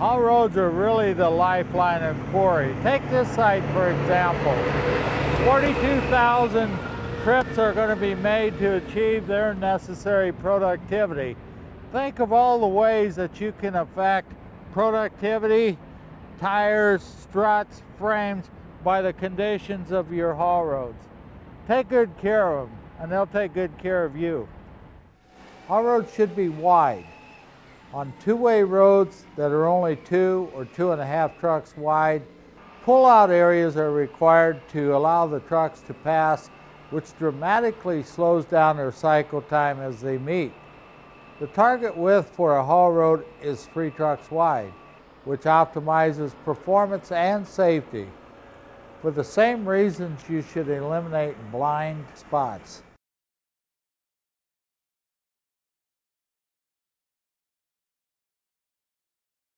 Haul roads are really the lifeline of quarry. Take this site, for example. 42,000 trips are going to be made to achieve their necessary productivity. Think of all the ways that you can affect productivity, tires, struts, frames, by the conditions of your haul roads. Take good care of them, and they'll take good care of you. Haul roads should be wide. On two-way roads that are only 2 or 2.5 trucks wide, pull-out areas are required to allow the trucks to pass, which dramatically slows down their cycle time as they meet. The target width for a haul road is 3 trucks wide, which optimizes performance and safety. For the same reasons, you should eliminate blind spots.